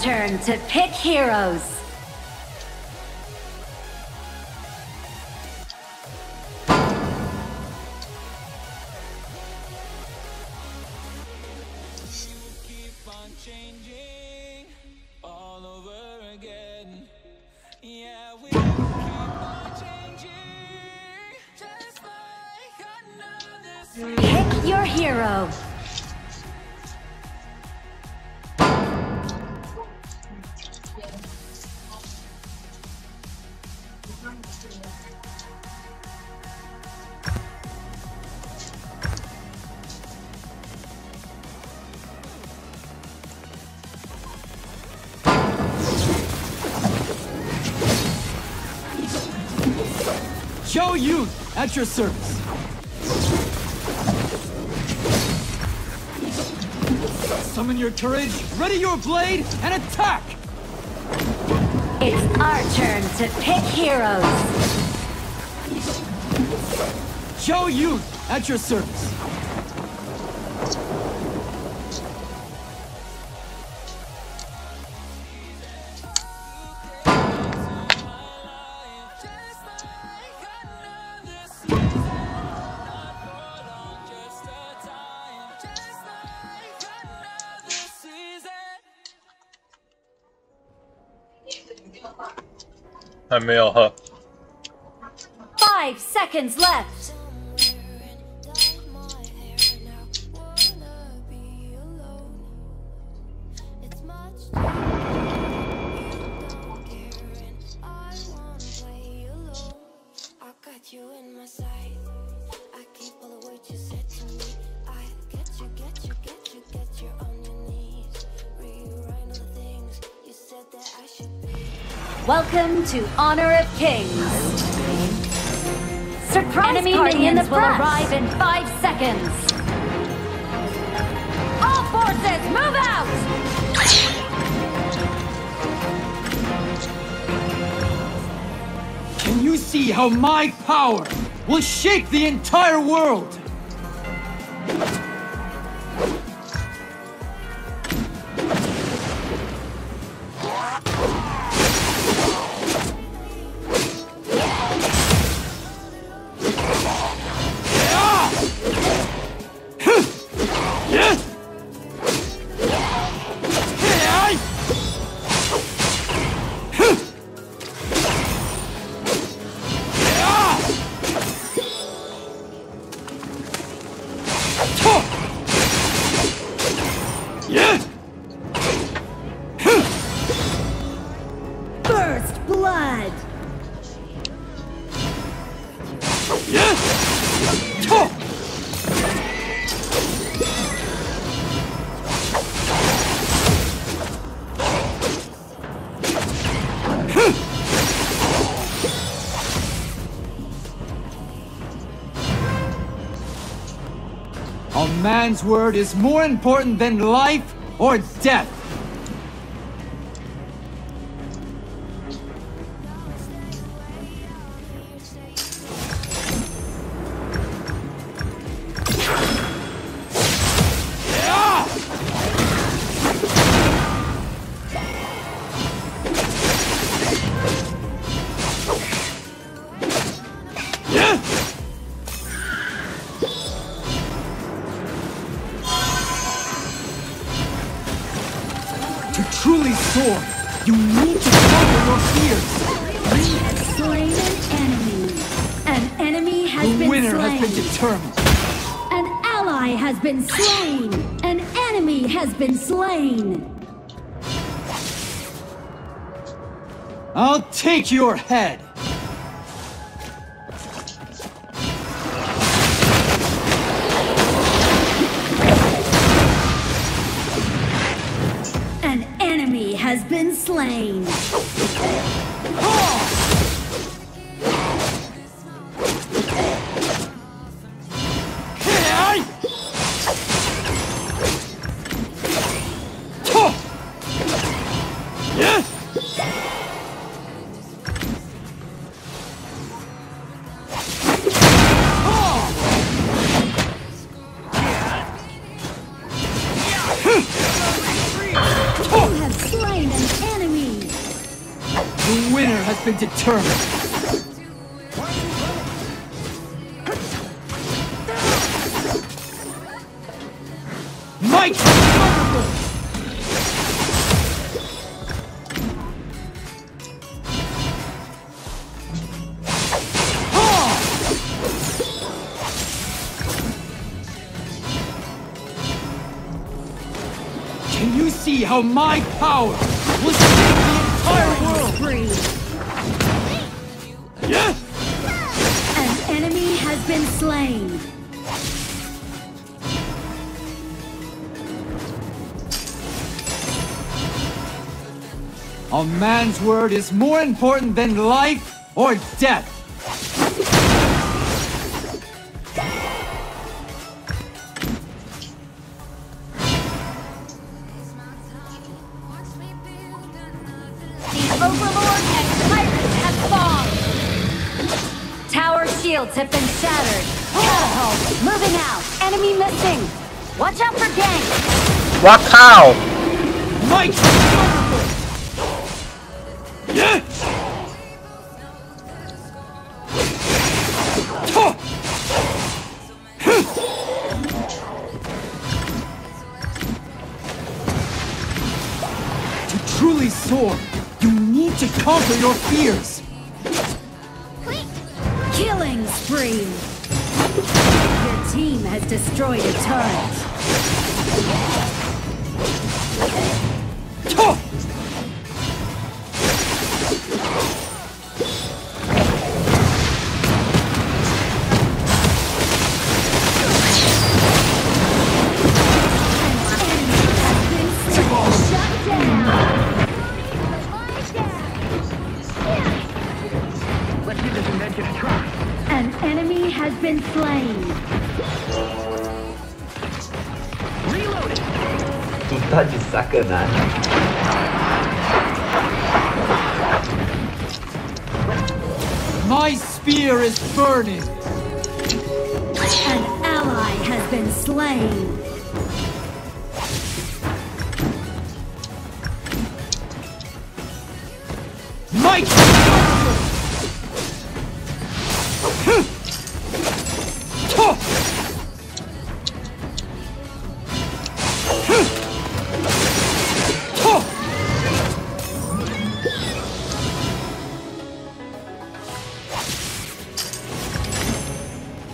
turn to pick heroes. Keep on changing all over again. Yeah, we keep on changing just like another. Pick your hero. Show you at your service. Summon your courage, ready your blade, and attack! It's our turn to pick heroes. Show you at your service. Huh? 5 seconds left. Welcome to Honor of Kings. Surprise enemy minions will arrive in 5 seconds. All forces, move out! Can you see how my power will shake the entire world? A man's word is more important than life or death. You need to conquer your fears. We have slain an enemy. An enemy has been slain. The winner has been determined. An ally has been slain. An enemy has been slain. I'll take your head. Has been slain. Slain an been determined. Can you see how my power will save the entire world? Yes! An enemy has been slain. A man's word is more important than life or death. Have been shattered. Catapult moving out. Enemy missing. Watch out for ganks. What cow? Mike. Yeah. To truly soar, you need to conquer your fears. Killing spree! Your team has destroyed a turret. My spear is burning. An ally has been slain.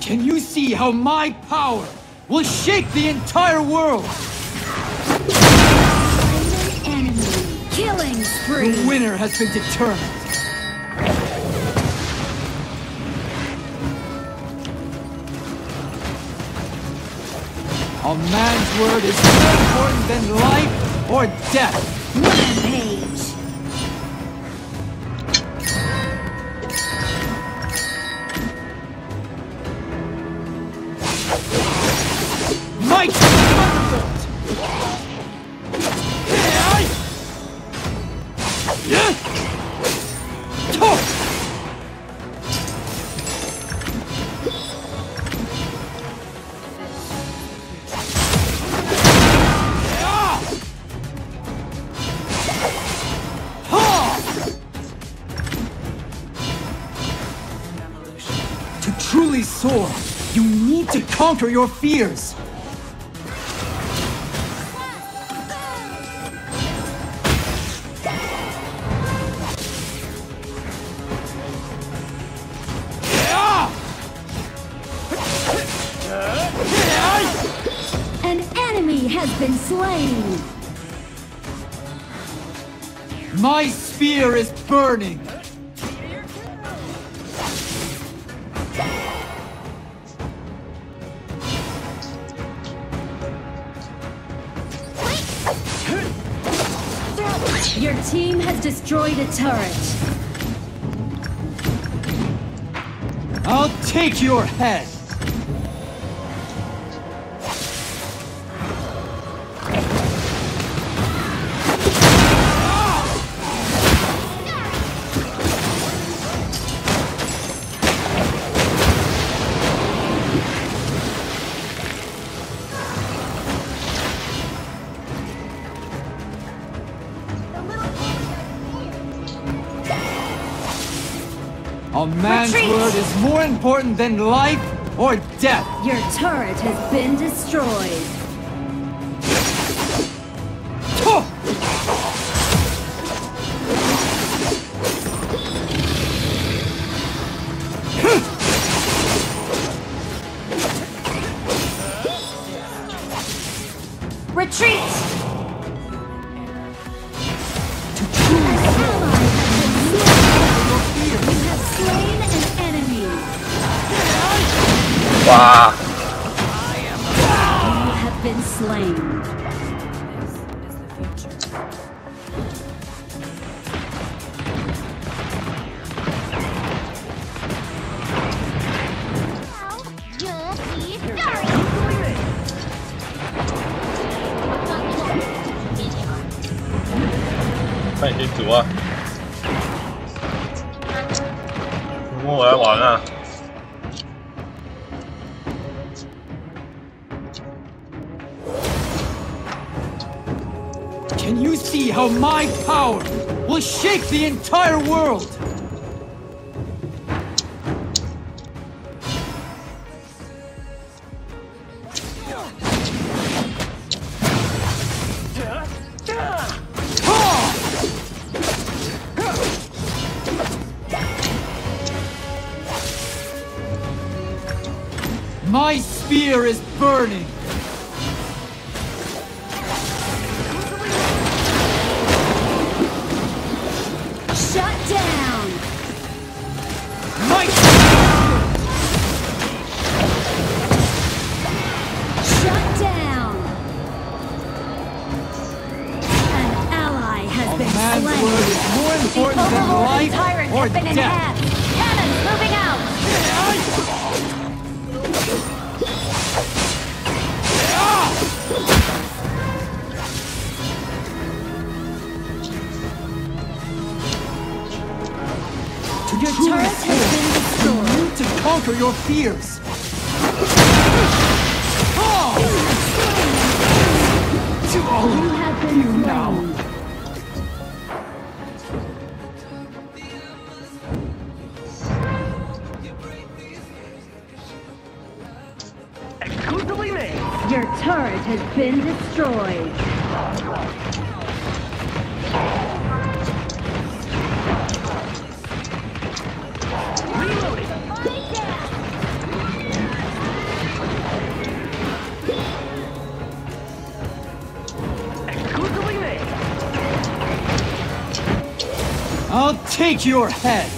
Can you see how my power will shake the entire world? Enemy. Killing spree. The winner has been determined. A man's word is more important than life or death. Rampage. Truly soar, you need to conquer your fears. An enemy has been slain. My spear is burning. Your team has destroyed a turret. I'll take your head. A man's word is more important than life or death. Your turret has been destroyed. Retreat! Wow. You have been slain. This is the future. 快点走啊！跟我来玩啊！ Can you see how my power will shake the entire world? My spear is burning. Shut down! Mike! Shut down! An ally has been slain. Man's word is more important than life or death. Cannons moving out! Your turret has been destroyed. You need to conquer your fears. Oh! To all of you now. Exclusively me. Your turret has been destroyed. I'll take your head!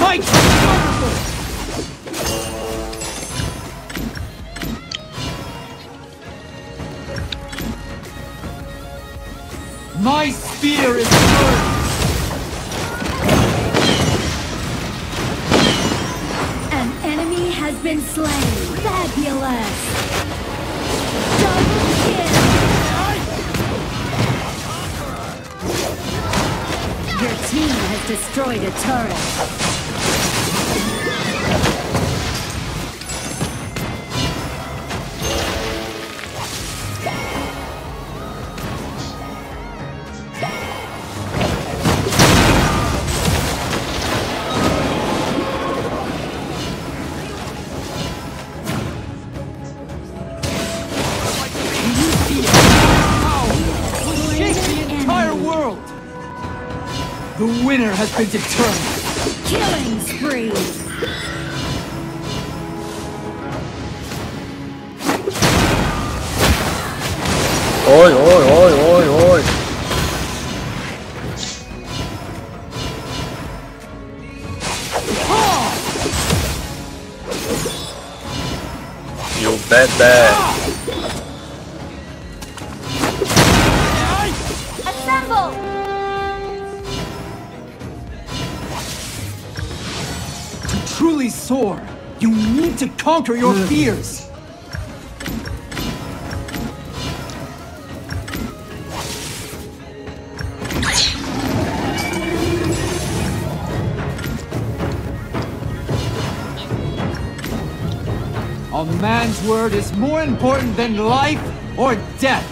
Mike! My spear is burning! An enemy has been slain! Fabulous! Your team has destroyed a turret. Shake the entire world. The winner has been determined! Killing spree! Oi, oi, oi, oi, oi! You bet that! Assemble! Truly soar, you need to conquer your fears. A man's word is more important than life or death.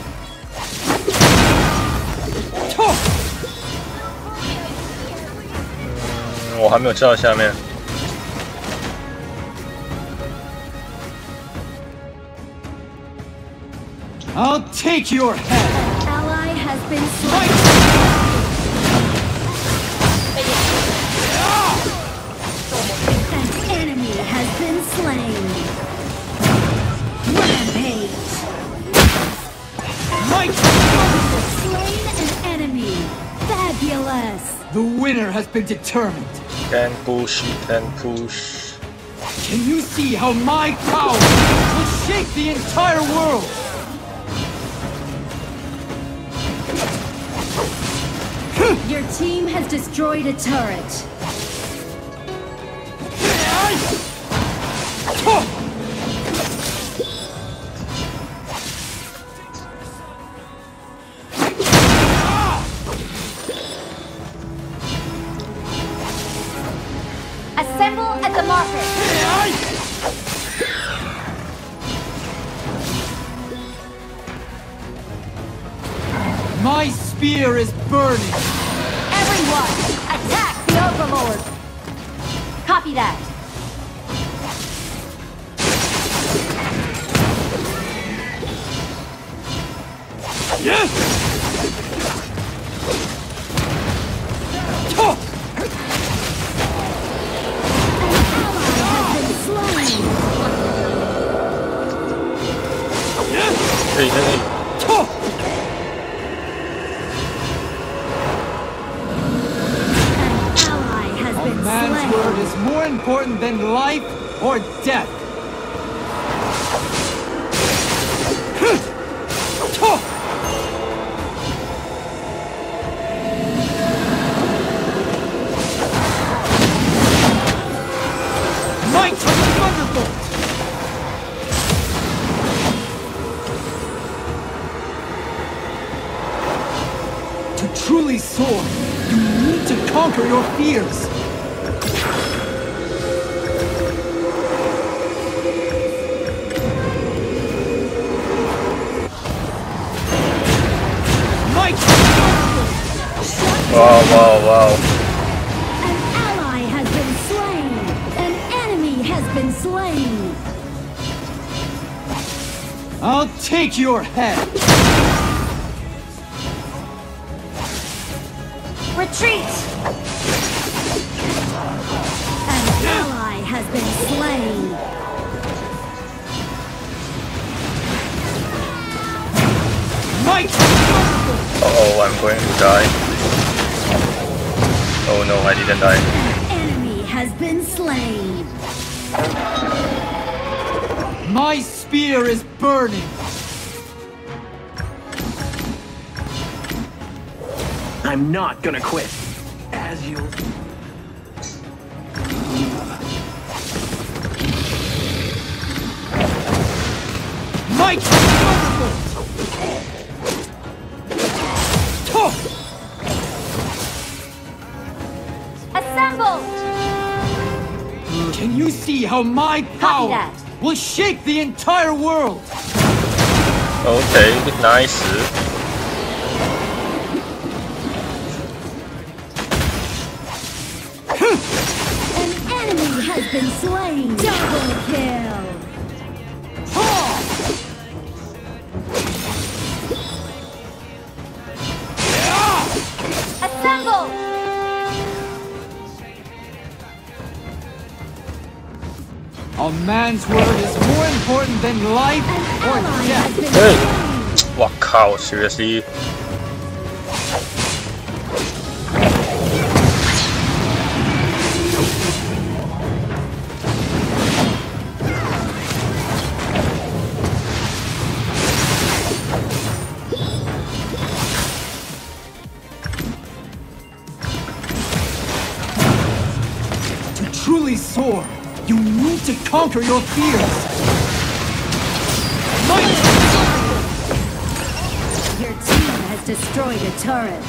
我还没有吃到下面。I'll take your head. Ally has been slain. An enemy has been slain. Rampage. Slain an enemy. Fabulous. The winner has been determined. Can push, he can push. Can you see how my power will shake the entire world? Your team has destroyed a turret. Assemble at the market. My spear is burning. Everyone, attack the Overlord! Copy that! Yes! Oh. An ally has been slain! Yes! Hey. More important than life or death. Might of the Thunderbolt. To truly soar, you need to conquer your fears. Wow, wow, wow. An ally has been slain. An enemy has been slain. I'll take your head. Retreat. An ally has been slain. Mike! Uh-oh, I'm going to die. Oh no, I didn't die. An enemy has been slain. My spear is burning. I'm not gonna quit. As you... Mike! Can you see how my power will shake the entire world? Okay, nice. An enemy has been slain. Double kill. Assemble. A man's word is more important than life or death. Hey! Wow, cow, seriously? To truly soar, you need to conquer your fears! Might! Your team has destroyed a turret.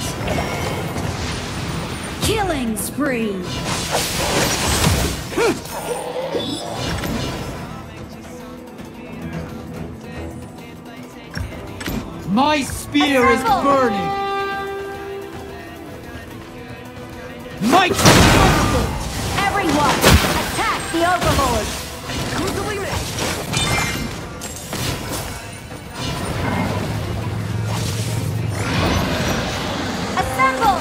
Killing spree! My spear is burning! Might! the Overlord! Exclusively made! Assemble!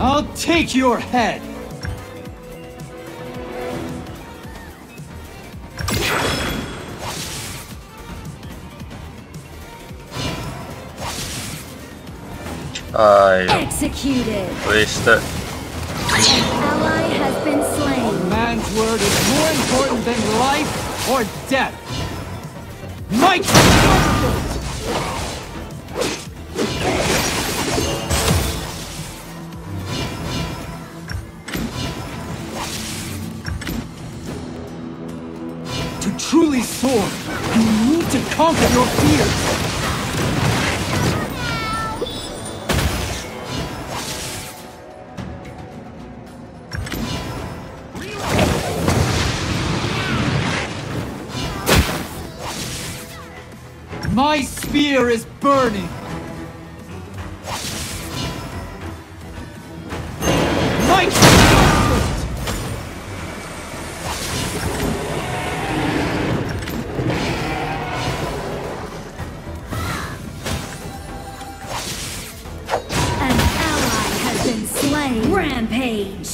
I'll take your head! I executed. Wasted. Ally has been slain. A man's word is more important than life or death. Mike! To truly soar, you need to conquer your fears. My spear is burning! My an ally has been slain! Rampage!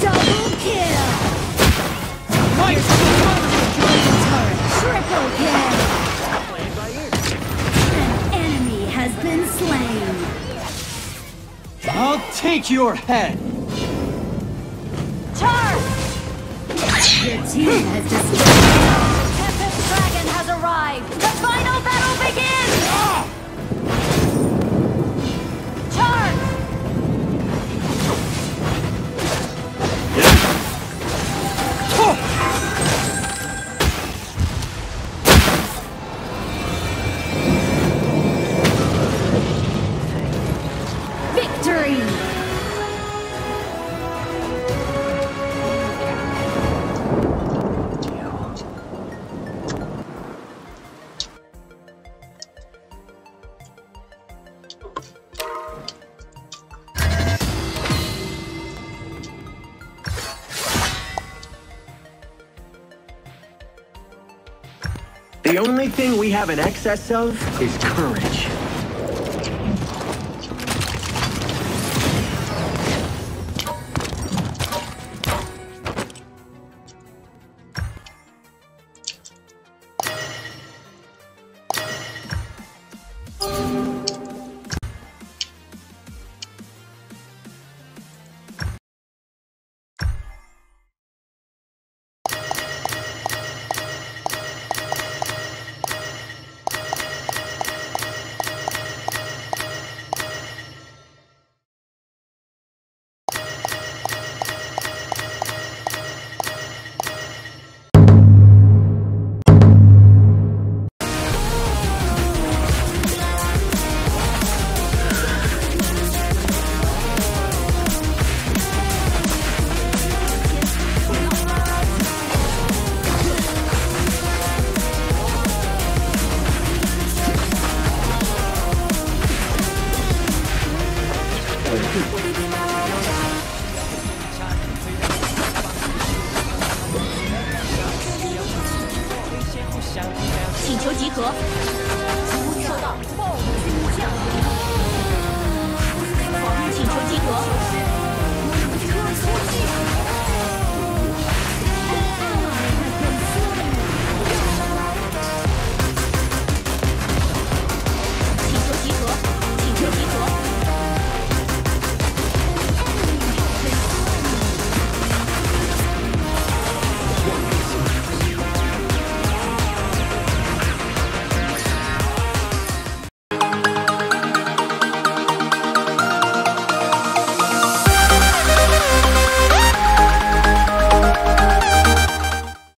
Double kill! Triple kill! An enemy has been slain! I'll take your head! Charge! Your team has destroyed! The Tempest Dragon has arrived! The final battle begins! Charge! The only thing we have an excess of is courage.